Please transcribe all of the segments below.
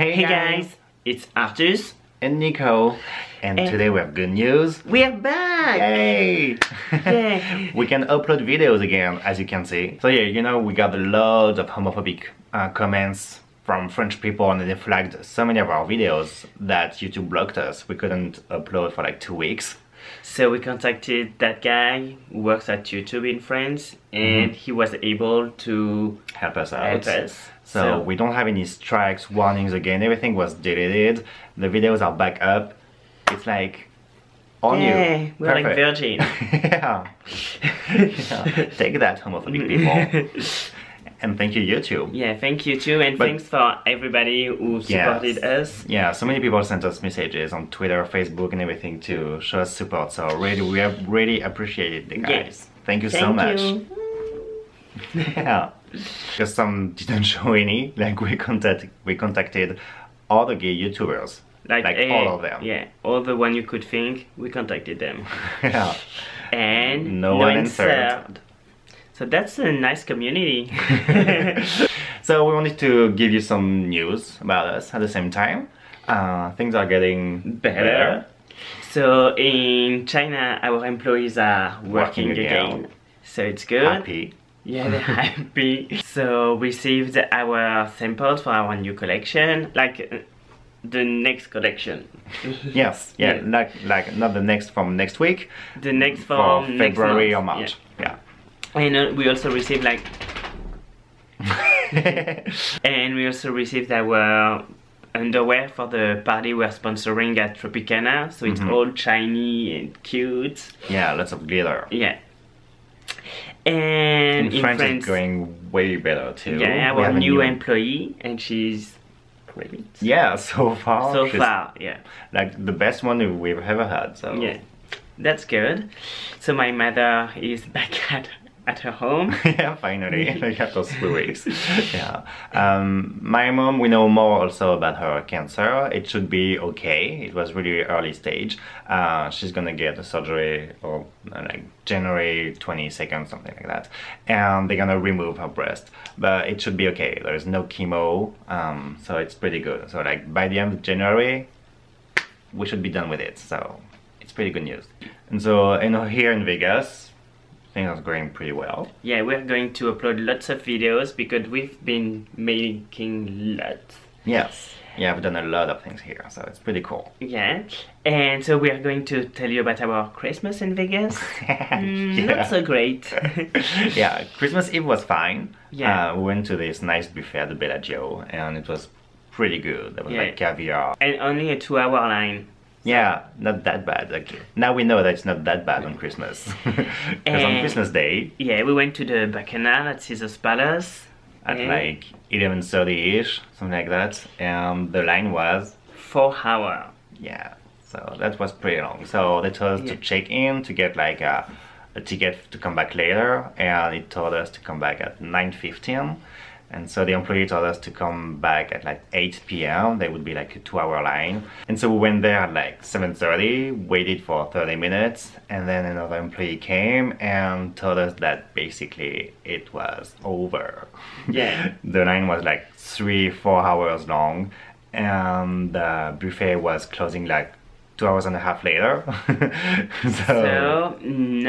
Hey guys, it's Arthus and Nico, and today we have good news. We are back! Yay! Yay. We can upload videos again, as you can see. So yeah, you know, we got loads of homophobic comments from French people, and they flagged so many of our videos that YouTube blocked us. We couldn't upload for like 2 weeks. So we contacted that guy who works at YouTube in France, and he was able to help us out. So we don't have any strikes, warnings again, everything was deleted, the videos are back up, it's like on you. We're perfect. Like virgin. Yeah. Yeah. Take that, homophobic people. And thank you, YouTube. Yeah, thank you too, and thanks for everybody who supported us. Yeah, so many people sent us messages on Twitter, Facebook, and everything to show us support. So really, we have really appreciated the guys. Thank you so much. Yeah, because some didn't show any. Like we contacted all the gay YouTubers, like all of them. Yeah, all the one you could think. We contacted them. Yeah, and no one answered. So that's a nice community. So we wanted to give you some news about us at the same time. Things are getting better. So in China, our employees are working again. So it's good. Happy. Yeah, they're happy. So we received our samples for our new collection. Like the next collection. Yes, yeah, like not the next from next week. The next from February or March. Yeah. And we also received like... and we also received our underwear for the party we're sponsoring at Tropicana. So it's all shiny and cute. Yeah, lots of glitter. Yeah. And in France, it's going way better too. Yeah, our new employee, and she's great. Yeah, so far. So far, yeah. Like the best one we've ever had, so... Yeah, that's good. So my mother is back at her home. Yeah, finally, like after 3 weeks. Yeah. My mom, we know more also about her cancer. It should be okay. It was really early stage. She's gonna get a surgery or like January 22nd, something like that. And they're gonna remove her breast. But it should be okay. There is no chemo, so it's pretty good. So like by the end of January, we should be done with it. So it's pretty good news. And so, you know, here in Vegas, things are going pretty well. Yeah, we're going to upload lots of videos because we've been making lots. Yes. Yeah, I've done a lot of things here, so it's pretty cool. Yeah. And so we are going to tell you about our Christmas in Vegas. Not so great. Yeah, Christmas Eve was fine. Yeah. We went to this nice buffet at the Bellagio, and it was pretty good. There was like caviar. And only a 2-hour line. Yeah, not that bad. Like, now we know that it's not that bad on Christmas. Because on Christmas Day... Yeah, we went to the Bacchanal at Caesar's Palace. At like 11:30-ish, something like that. And the line was... 4 hours. Yeah, so that was pretty long. So they told us to check in, to get like a ticket to come back later. And it told us to come back at 9:15. And so the employee told us to come back at like 8 p.m. There would be like a 2-hour line. And so we went there at like 7:30, waited for 30 minutes, and then another employee came and told us that basically it was over. Yeah. The line was like 3-4 hours long, and the buffet was closing like 2.5 hours later. so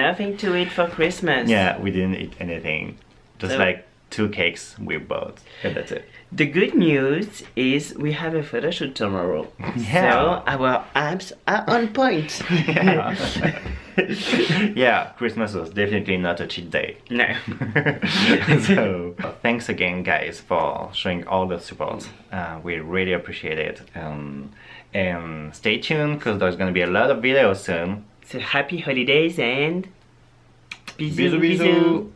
nothing to eat for Christmas. Yeah, we didn't eat anything. Just like 2 cakes we bought, and that's it. The good news is we have a photo shoot tomorrow. Yeah. So our abs are on point. Yeah. Yeah, Christmas was definitely not a cheat day. No. So thanks again, guys, for showing all the support. We really appreciate it. And stay tuned, because there's going to be a lot of videos soon. So happy holidays and bisous.